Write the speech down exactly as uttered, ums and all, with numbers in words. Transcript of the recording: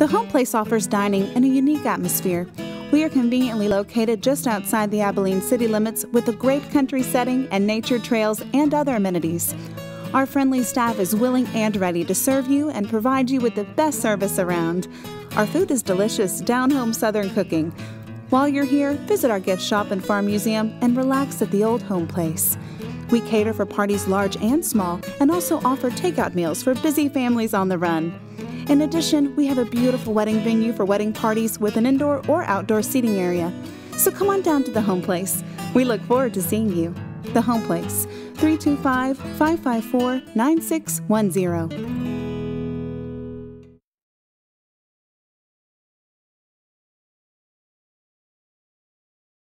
The Homeplace offers dining in a unique atmosphere. We are conveniently located just outside the Abilene city limits with a great country setting and nature trails and other amenities. Our friendly staff is willing and ready to serve you and provide you with the best service around. Our food is delicious, down-home Southern cooking. While you're here, visit our gift shop and farm museum and relax at the old Homeplace. We cater for parties large and small and also offer takeout meals for busy families on the run. In addition, we have a beautiful wedding venue for wedding parties with an indoor or outdoor seating area. So come on down to the Homeplace. We look forward to seeing you. The Homeplace, three two five, five five four, nine six one zero.